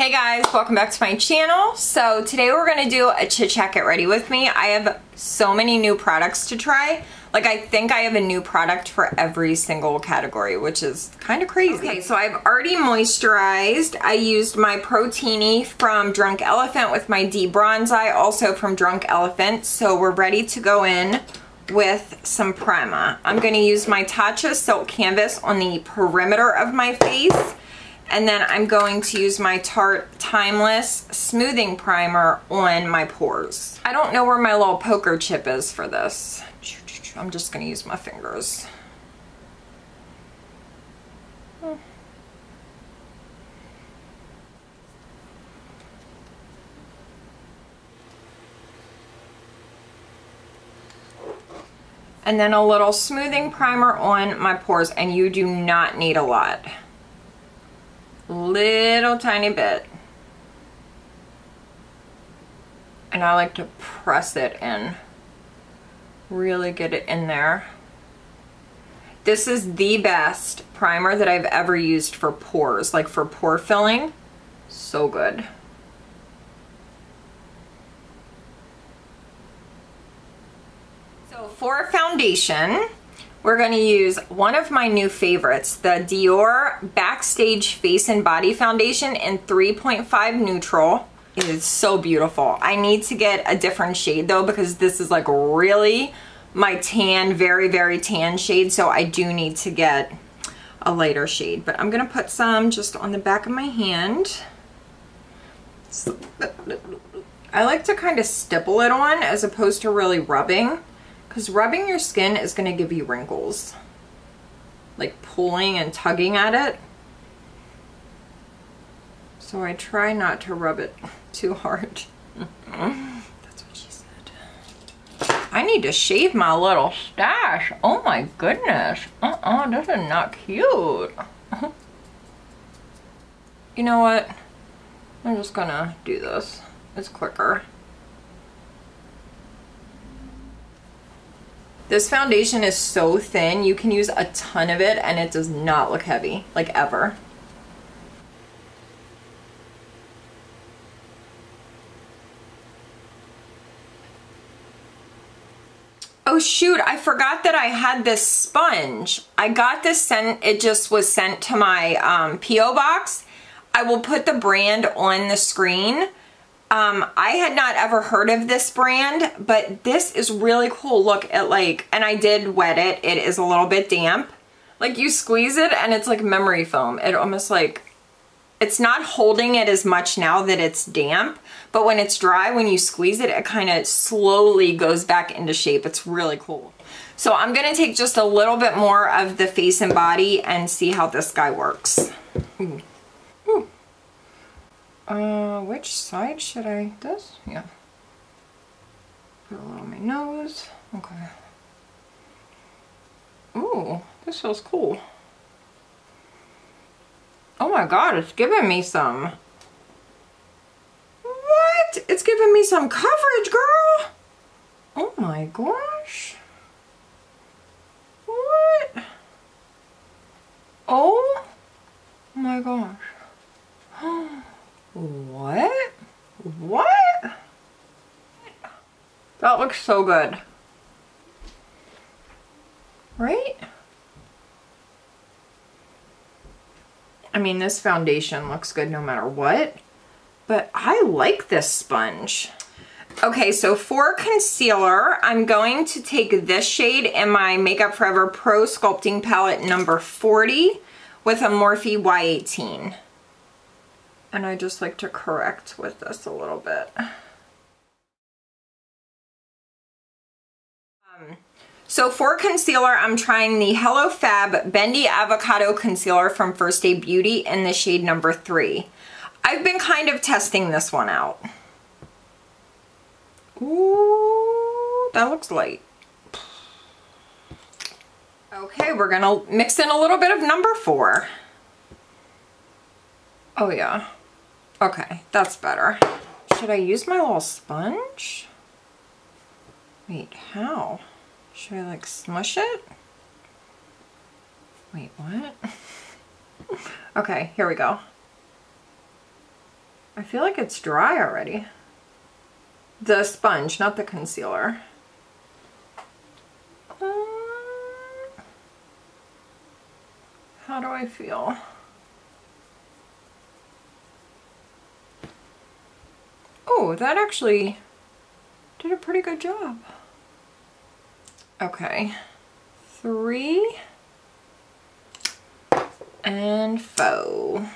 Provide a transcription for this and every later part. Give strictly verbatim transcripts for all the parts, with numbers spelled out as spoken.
Hey guys, welcome back to my channel. So today we're gonna do a chit chat, get ready with me. I have so many new products to try. Like I think I have a new product for every single category, which is kind of crazy. Okay, so I've already moisturized. I used my Protini from Drunk Elephant with my D-Bronzi, also from Drunk Elephant. So we're ready to go in with some primer. I'm gonna use my Tatcha Silk Canvas on the perimeter of my face. And then I'm going to use my Tarte Timeless Smoothing Primer on my pores. I don't know where my little poker chip is for this. I'm just gonna use my fingers. And then a little smoothing primer on my pores, and you do not need a lot. Little tiny bit. And I like to press it in. Really get it in there. This is the best primer that I've ever used for pores, like for pore filling. So good. So for foundation, we're going to use one of my new favorites, the Dior Backstage Face and Body Foundation in three point five Neutral. It is so beautiful. I need to get a different shade though, because this is like really my tan, very, very tan shade. So I do need to get a lighter shade. But I'm going to put some just on the back of my hand. I like to kind of stipple it on as opposed to really rubbing. Because rubbing your skin is going to give you wrinkles. Like pulling and tugging at it. So I try not to rub it too hard. That's what she said. I need to shave my little stash. Oh my goodness. Uh-uh, this is not cute. You know what? I'm just going to do this. It's quicker. This foundation is so thin, you can use a ton of it and it does not look heavy, like ever. Oh shoot, I forgot that I had this sponge. I got this sent, it just was sent to my um, P O box. I will put the brand on the screen. Um, I had not ever heard of this brand, but this is really cool. Look at like, and I did wet it. It is a little bit damp. Like you squeeze it and it's like memory foam. It almost like, it's not holding it as much now that it's damp, but when it's dry, when you squeeze it, it kind of slowly goes back into shape. It's really cool. So I'm going to take just a little bit more of the face and body and see how this guy works. Ooh. Ooh. Uh, which side should I, this? Yeah. Put a little on my nose. Okay. Ooh, this feels cool. Oh my God, it's giving me some. What? It's giving me some coverage, girl. Oh my gosh. What? Oh my gosh. What? What? That looks so good. Right? I mean, this foundation looks good no matter what, but I like this sponge. Okay, so for concealer, I'm going to take this shade in my Makeup Forever Pro Sculpting Palette number forty with a Morphe Y eighteen. And I just like to correct with this a little bit. Um, so for concealer, I'm trying the Hello Fab Bendy Avocado Concealer from First Aid Beauty in the shade number three. I've been kind of testing this one out. Ooh, that looks light. Okay, we're gonna mix in a little bit of number four. Oh yeah. Okay, that's better. Should I use my little sponge? Wait, how? Should I like smush it? Wait, what? Okay, here we go. I feel like it's dry already. The sponge, not the concealer. Um, how do I feel? Oh, that actually did a pretty good job. Okay, three and four.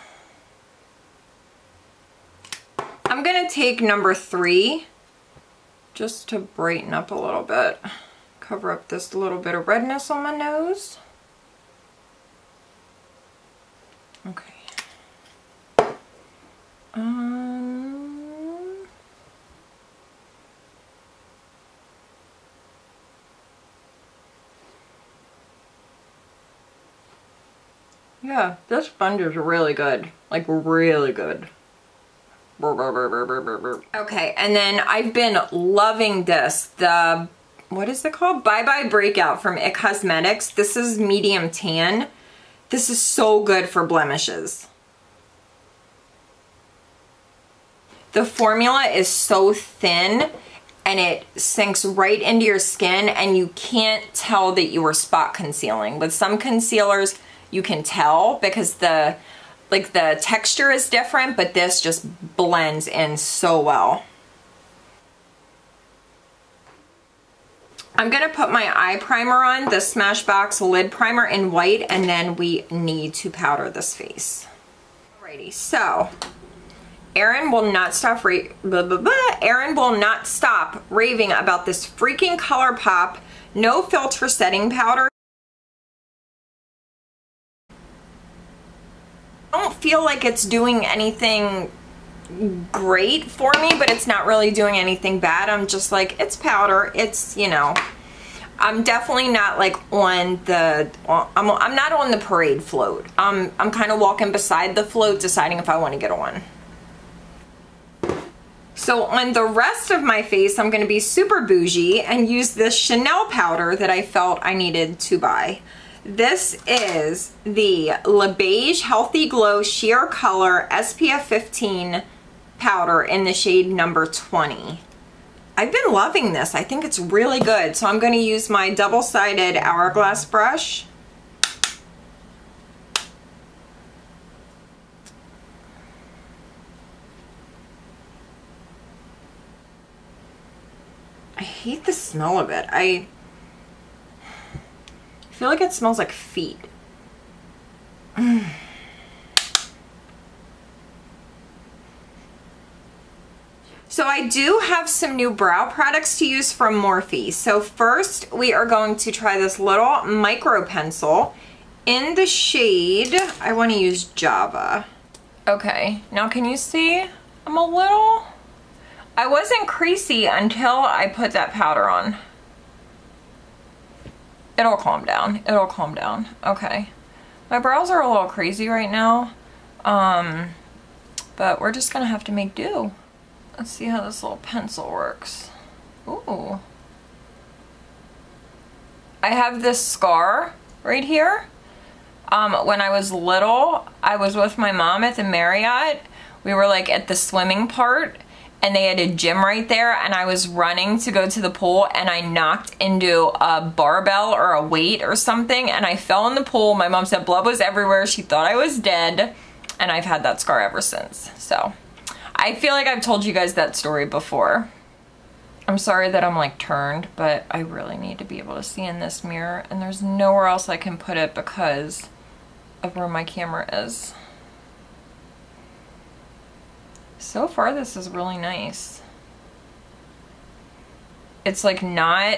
I'm gonna take number three just to brighten up a little bit. Cover up this little bit of redness on my nose. Okay. Um. Yeah, this sponge is really good. Like, really good. Okay, and then I've been loving this. The, what is it called? Bye Bye Breakout from Ick Cosmetics. This is medium tan. This is so good for blemishes. The formula is so thin and it sinks right into your skin and you can't tell that you were spot concealing. With some concealers, you can tell because the like the texture is different, but this just blends in so well. I'm gonna put my eye primer on, the Smashbox Lid Primer in white, and then we need to powder this face. Alrighty, so Erin will not stop ra blah, blah, blah. Erin will not stop raving about this freaking ColourPop No Filter Setting Powder. I don't feel like it's doing anything great for me, but it's not really doing anything bad. I'm just like, it's powder, it's, you know, I'm definitely not like on the, I'm, I'm not on the parade float. Um, I'm kind of walking beside the float deciding if I want to get on. So on the rest of my face, I'm going to be super bougie and use this Chanel powder that I felt I needed to buy. This is the La Beige Healthy Glow Sheer Color S P F fifteen powder in the shade number twenty. I've been loving this. I think it's really good. So I'm going to use my double-sided Hourglass brush. I hate the smell of it. I... I feel like it smells like feet. Mm. So I do have some new brow products to use from Morphe. So first we are going to try this little micro pencil in the shade, I want to use Java. Okay, now can you see? I'm a little, I wasn't creasy until I put that powder on. It'll calm down. It'll calm down. Okay. My brows are a little crazy right now. Um, but we're just going to have to make do. Let's see how this little pencil works. Ooh. I have this scar right here. Um, when I was little, I was with my mom at the Marriott. We were like at the swimming part. And they had a gym right there, and I was running to go to the pool, and I knocked into a barbell or a weight or something, and I fell in the pool. My mom said blood was everywhere. She thought I was dead, and I've had that scar ever since. So I feel like I've told you guys that story before. I'm sorry that I'm like turned, but I really need to be able to see in this mirror, and there's nowhere else I can put it because of where my camera is. So far, this is really nice. It's like not,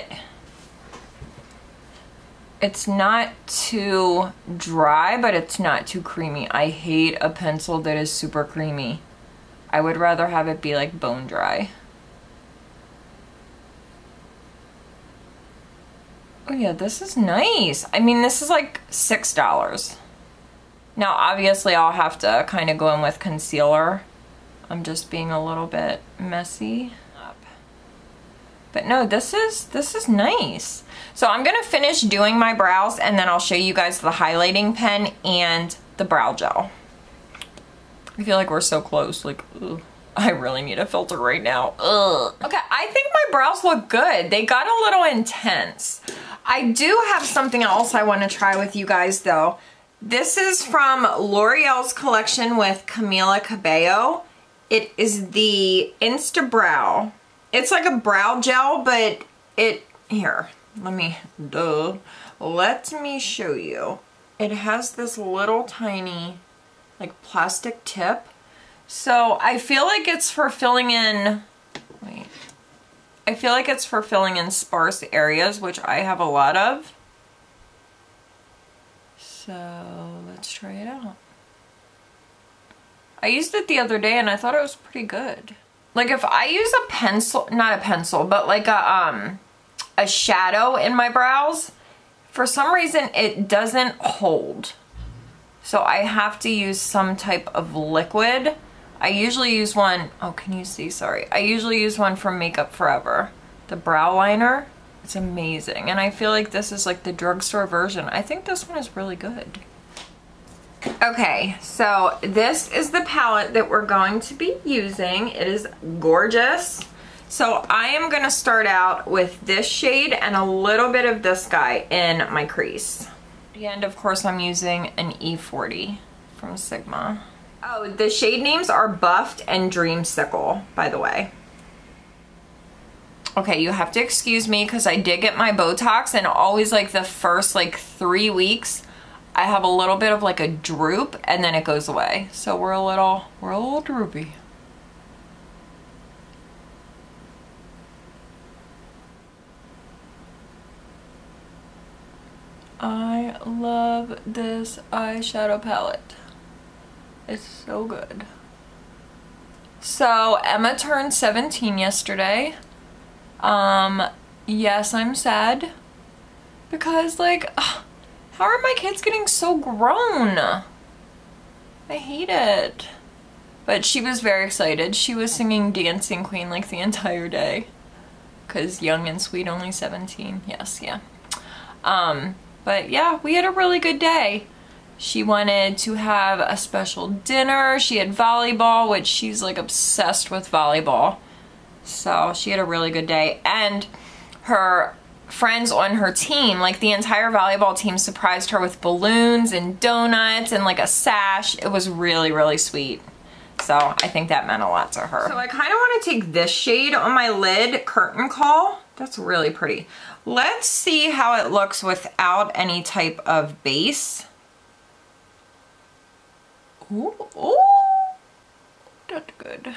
it's not too dry, but it's not too creamy. I hate a pencil that is super creamy. I would rather have it be like bone dry. Oh yeah, this is nice. I mean, this is like six dollars. Now, obviously I'll have to kind of go in with concealer. I'm just being a little bit messy. But no, this is this is nice. So I'm gonna finish doing my brows and then I'll show you guys the highlighting pen and the brow gel. I feel like we're so close, like, ugh. I really need a filter right now. Ugh. Okay, I think my brows look good. They got a little intense. I do have something else I want to try with you guys though. This is from L'Oreal's collection with Camila Cabello. It is the Insta Brow. It's like a brow gel, but it, here, let me, duh. Let me show you. It has this little tiny, like, plastic tip. So I feel like it's for filling in, wait, I feel like it's for filling in sparse areas, which I have a lot of. So let's try it out. I used it the other day and I thought it was pretty good. Like if I use a pencil, not a pencil, but like a, um, a shadow in my brows, for some reason it doesn't hold. So I have to use some type of liquid. I usually use one, oh, can you see? Sorry. I usually use one from Makeup Forever, the brow liner. It's amazing. And I feel like this is like the drugstore version. I think this one is really good. Okay, so this is the palette that we're going to be using. It is gorgeous. So I am gonna start out with this shade and a little bit of this guy in my crease. And of course I'm using an E forty from Sigma. Oh, the shade names are Buffed and Dreamsicle, by the way. Okay, you have to excuse me because I did get my Botox, and always like the first like three weeks I have a little bit of like a droop and then it goes away. So we're a little, we're a little droopy. I love this eyeshadow palette. It's so good. So Emma turned seventeen yesterday. Um, yes, I'm sad because like, ugh, how are my kids getting so grown? I hate it. But she was very excited. She was singing Dancing Queen like the entire day because young and sweet, only seventeen. Yes. Yeah. Um, But yeah, we had a really good day. She wanted to have a special dinner. She had volleyball, which she's like obsessed with volleyball. So she had a really good day. And her friends on her team, like the entire volleyball team, surprised her with balloons and donuts and like a sash. It was really, really sweet. So I think that meant a lot to her. So I kind of want to take this shade on my lid, Curtain Call. That's really pretty. Let's see how it looks without any type of base. Ooh, ooh, that's good.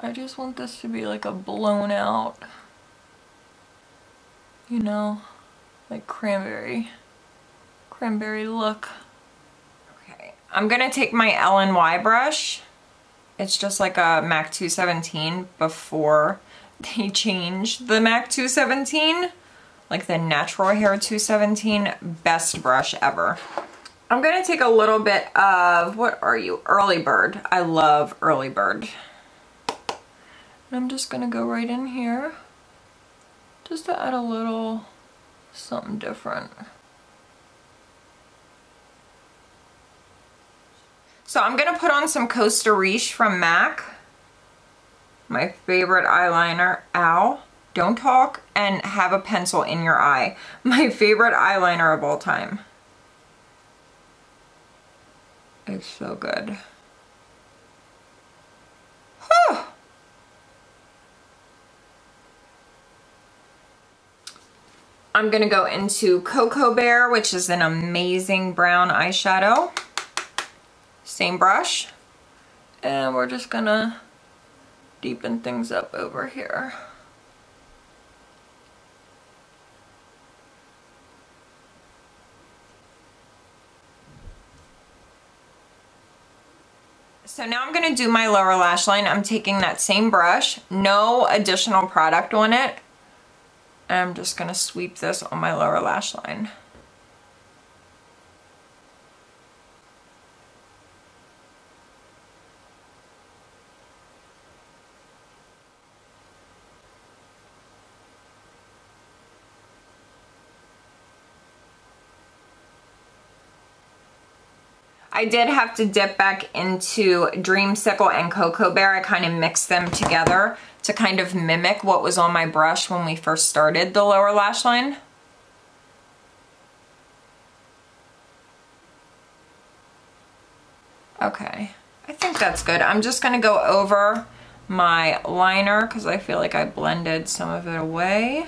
I just want this to be like a blown out, you know, like cranberry, cranberry look. Okay, I'm gonna take my L N Y brush. It's just like a MAC two seventeen before they changed the MAC two seventeen, like the Natural Hair two seventeen, best brush ever. I'm gonna take a little bit of, what are you, Early Bird. I love Early Bird. I'm just gonna go right in here just to add a little something different. So I'm gonna put on some Costa Riche from MAC, my favorite eyeliner. Ow, don't talk and have a pencil in your eye. My favorite eyeliner of all time. It's so good. Huh. I'm gonna go into Cocoa Bear, which is an amazing brown eyeshadow. Same brush, and we're just gonna deepen things up over here. So now I'm gonna do my lower lash line. I'm taking that same brush, no additional product on it. I'm just gonna sweep this on my lower lash line. I did have to dip back into Dreamsicle and Cocoa Bear. I kind of mixed them together to kind of mimic what was on my brush when we first started the lower lash line. Okay, I think that's good. I'm just gonna go over my liner because I feel like I blended some of it away.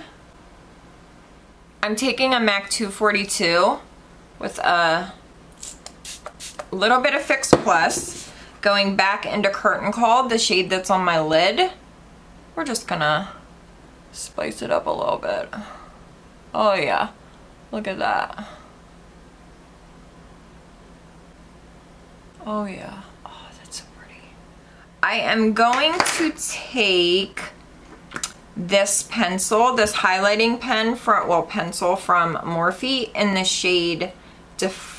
I'm taking a MAC two forty-two with a little bit of Fix Plus, going back into Curtain Call, the shade that's on my lid. We're just gonna spice it up a little bit. Oh yeah, look at that. Oh yeah, oh that's so pretty. I am going to take this pencil, this highlighting pen, front well pencil from Morphe in the shade Def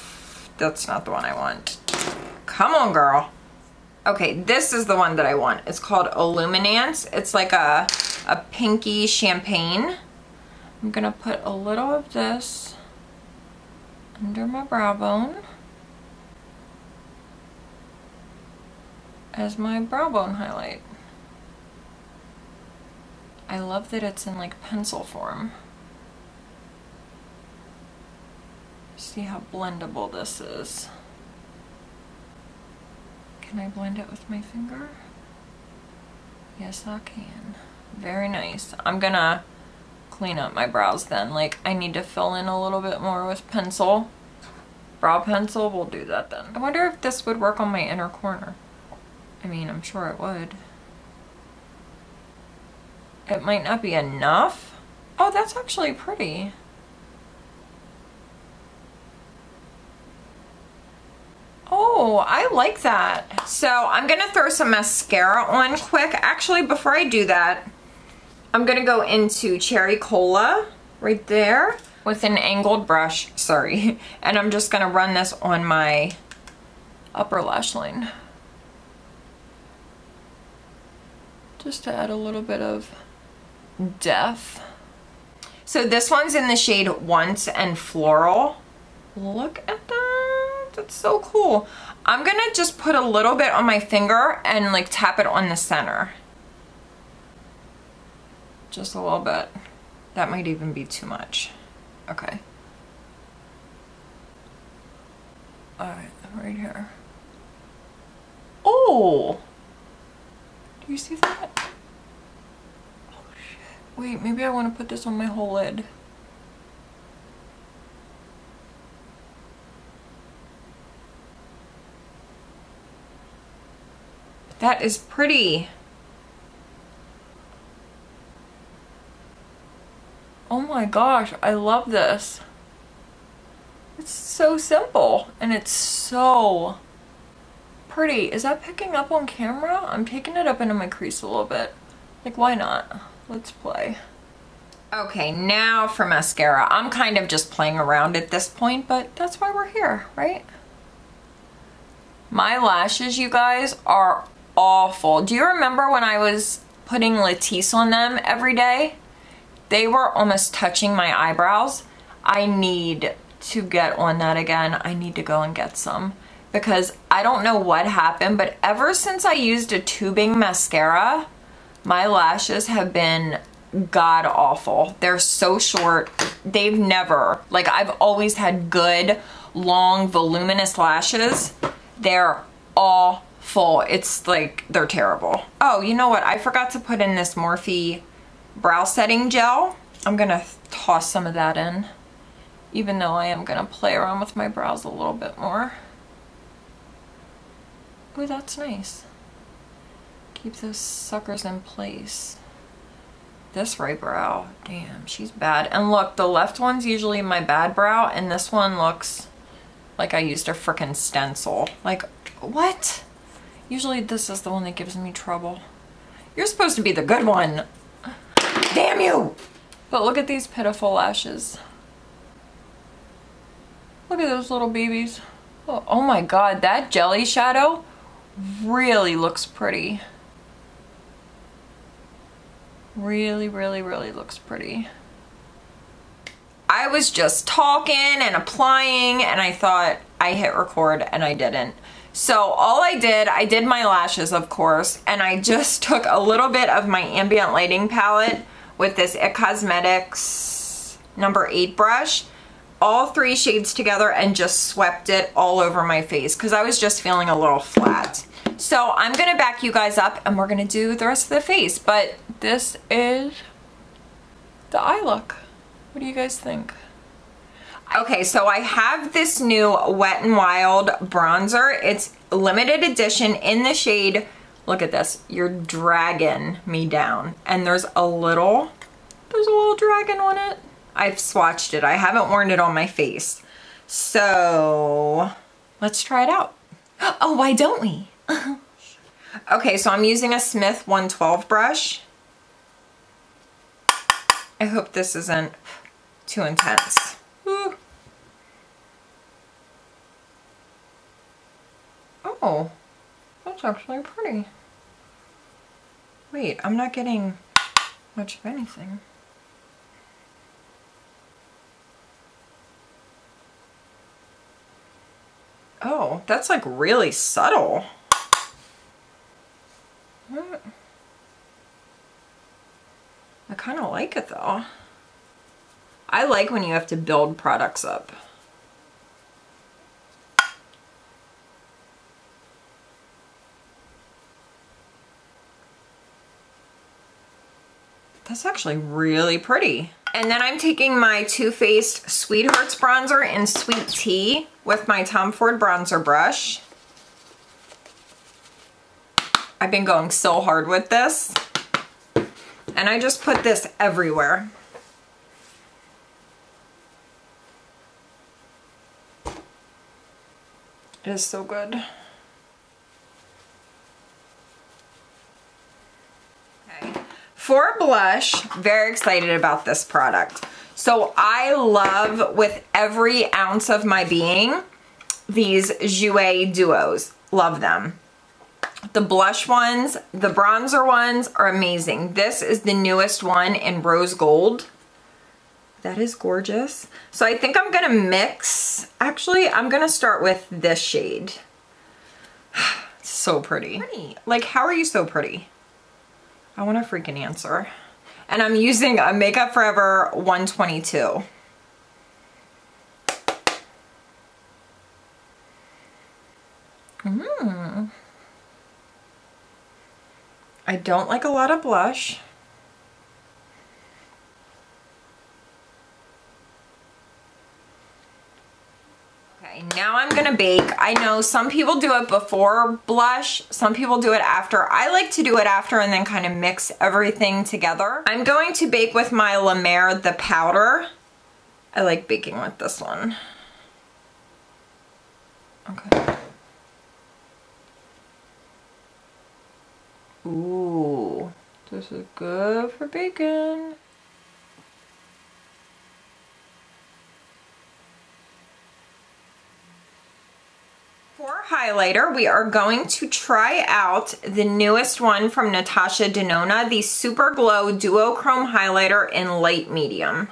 that's not the one I want. Come on, girl. Okay, this is the one that I want. It's called Illuminance. It's like a, a pinky champagne. I'm gonna put a little of this under my brow bone as my brow bone highlight. I love that it's in like pencil form. See how blendable this is. Can I blend it with my finger? Yes, I can. Very nice. I'm gonna clean up my brows then. Like, I need to fill in a little bit more with pencil. Brow pencil, we'll do that then. I wonder if this would work on my inner corner. I mean, I'm sure it would. It might not be enough. Oh, that's actually pretty. Oh, I like that. So I'm gonna throw some mascara on quick. Actually, before I do that, I'm gonna go into Cherry Cola right there with an angled brush, sorry. And I'm just gonna run this on my upper lash line. Just to add a little bit of depth. So this one's in the shade Once and Floral. Look at that. That's so cool. I'm gonna just put a little bit on my finger and like tap it on the center. Just a little bit. That might even be too much. Okay. All right, right here. Oh! Do you see that? Oh shit. Wait, maybe I wanna put this on my whole lid. That is pretty. Oh my gosh, I love this. It's so simple and it's so pretty. Is that picking up on camera? I'm taking it up into my crease a little bit. Like, why not? Let's play. Okay, now for mascara. I'm kind of just playing around at this point, but that's why we're here, right? My lashes, you guys, are awful. Do you remember when I was putting Latisse on them every day? They were almost touching my eyebrows. I need to get on that again. I need to go and get some because I don't know what happened, but ever since I used a tubing mascara, my lashes have been god awful. They're so short. They've never, like, I've always had good, long, voluminous lashes. They're all full. It's like, they're terrible. Oh, you know what? I forgot to put in this Morphe brow setting gel. I'm gonna toss some of that in, even though I am gonna play around with my brows a little bit more. Ooh, that's nice. Keep those suckers in place. This right brow, damn, she's bad. And look, the left one's usually my bad brow, and this one looks like I used a frickin' stencil. Like, what? Usually this is the one that gives me trouble. You're supposed to be the good one. Damn you! But look at these pitiful lashes. Look at those little babies. Oh, oh my god, that jelly shadow really looks pretty. Really, really, really looks pretty. I was just talking and applying and I thought, I hit record and I didn't. So all I did, I did my lashes, of course, and I just took a little bit of my ambient lighting palette with this Ick Cosmetics number eight brush, all three shades together, and just swept it all over my face because I was just feeling a little flat. So I'm going to back you guys up and we're going to do the rest of the face, but this is the eye look. What do you guys think? Okay, so I have this new Wet n Wild bronzer. It's limited edition in the shade, look at this, You're Dragging Me Down. And there's a little, there's a little dragon on it. I've swatched it. I haven't worn it on my face. So let's try it out. Oh, why don't we? Okay, so I'm using a Smith one twelve brush. I hope this isn't too intense. Ooh. Oh, that's actually pretty. Wait, I'm not getting much of anything. Oh, that's like really subtle. What? I kind of like it though. I like when you have to build products up. That's actually really pretty. And then I'm taking my Too Faced Sweethearts bronzer in Sweet Tea with my Tom Ford bronzer brush. I've been going so hard with this. And I just put this everywhere. It is so good. Okay. For blush, very excited about this product. So I love with every ounce of my being these Jouer duos. Love them. The blush ones, the bronzer ones are amazing. This is the newest one in rose gold. That is gorgeous. So I think I'm gonna mix, actually I'm gonna start with this shade. So pretty. Pretty. Like, how are you so pretty? I want a freaking answer. And I'm using a Makeup Forever one twenty-two. Mmm. I don't like a lot of blush. Okay, now I'm gonna bake. I know some people do it before blush, some people do it after. I like to do it after and then kind of mix everything together. I'm going to bake with my La Mer, the powder. I like baking with this one. Okay. Ooh, this is good for bacon. For highlighter, we are going to try out the newest one from Natasha Denona, the Super Glow Duochrome Highlighter in Light Medium.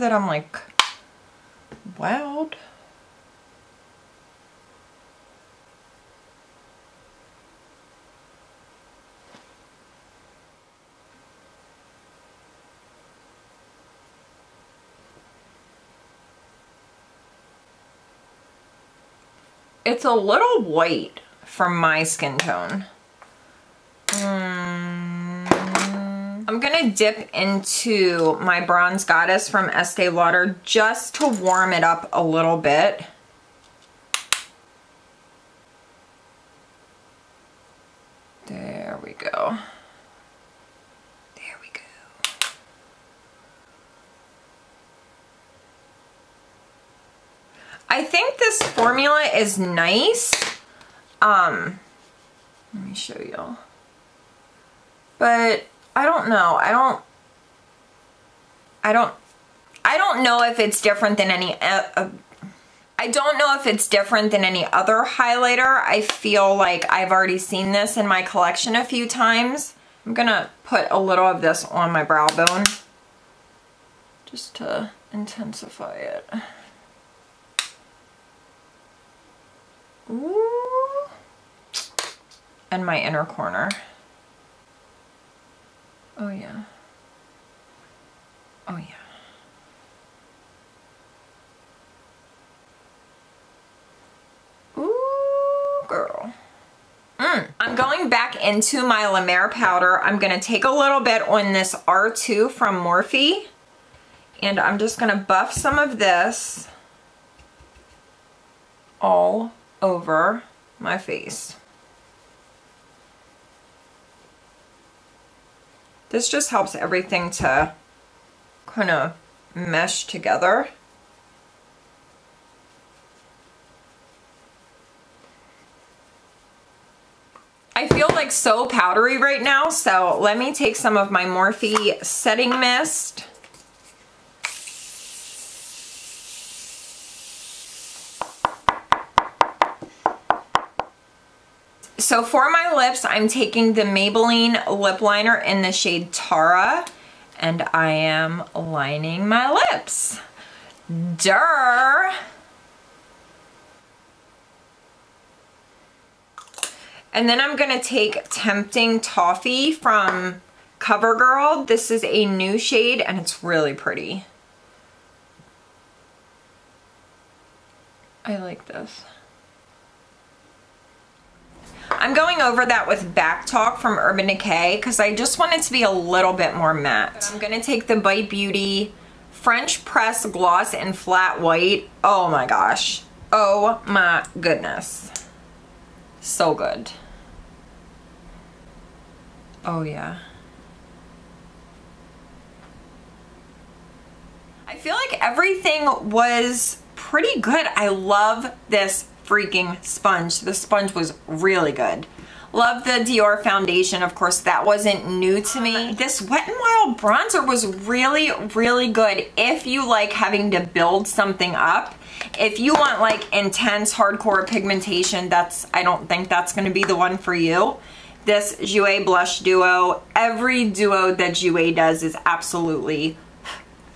That I'm like, wowed. It's a little white for my skin tone. Mm. I'm gonna dip into my Bronze Goddess from Estee Lauder just to warm it up a little bit. There we go. There we go. I think this formula is nice. Um, let me show y'all. But I don't know. I don't, I don't, I don't know if it's different than any, uh, uh, I don't know if it's different than any other highlighter. I feel like I've already seen this in my collection a few times. I'm gonna put a little of this on my brow bone just to intensify it. Ooh. And my inner corner. Oh yeah. Oh yeah. Ooh, girl. Mm. I'm going back into my La Mer powder. I'm gonna take a little bit on this R two from Morphe, and I'm just gonna buff some of this all over my face. This just helps everything to kind of mesh together. I feel like so powdery right now, so let me take some of my Morphe setting mist. So for my lips, I'm taking the Maybelline lip liner in the shade Tara, and I am lining my lips. Durr! And then I'm gonna take Tempting Toffee from CoverGirl. This is a new shade and it's really pretty. I like this. I'm going over that with Back Talk from Urban Decay because I just want it to be a little bit more matte. I'm gonna take the Bye Beauty French Press Gloss in Flat White. Oh my gosh. Oh my goodness. So good. Oh yeah. I feel like everything was pretty good. I love this freaking sponge. The sponge was really good. Love the Dior foundation. Of course, that wasn't new to me. This Wet n Wild bronzer was really, really good if you like having to build something up. If you want like intense hardcore pigmentation, that's, I don't think that's going to be the one for you. This Jouer blush duo, every duo that Jouer does is absolutely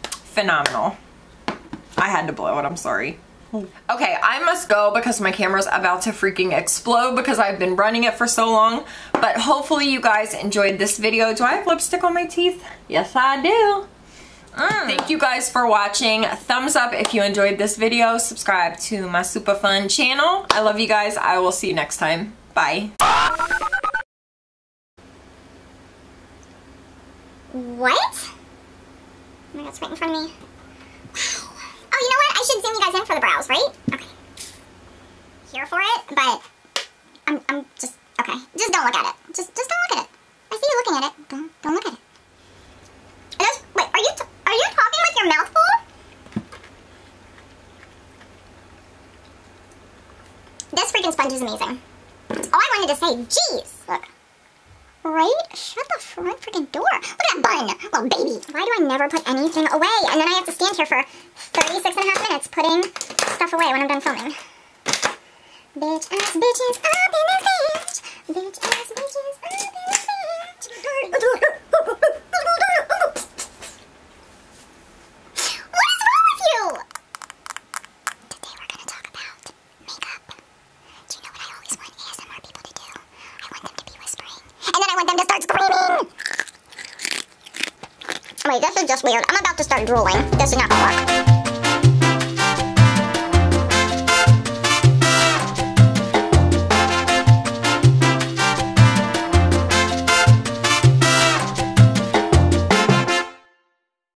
phenomenal. I had to blow it, I'm sorry. Okay, I must go because my camera's about to freaking explode because I've been running it for so long. But hopefully you guys enjoyed this video. Do I have lipstick on my teeth? Yes, I do. Mm. Thank you guys for watching. Thumbs up if you enjoyed this video. Subscribe to my super fun channel. I love you guys. I will see you next time. Bye. What? Oh my God, it's right in front of me. Wow. Oh, you know what? I should zoom you guys in for the brows, right? Okay. Here for it, but I'm, I'm just, okay. Just don't look at it. Just, just don't look at it. I see you looking at it. Don't, don't look at it. Wait, are you t are you talking with your mouth full? This freaking sponge is amazing. That's all I wanted to say. Jeez, look. Right? Shut the front freaking door. Look at that bun, little baby. Why do I never put anything away? And then I have to stand here for thirty-six and a half minutes putting stuff away when I'm done filming. Bitch ass bitches up in this bitch. Bitch ass bitches up in this bitch. Wait, this is just weird. I'm about to start drooling. This is not gonna work.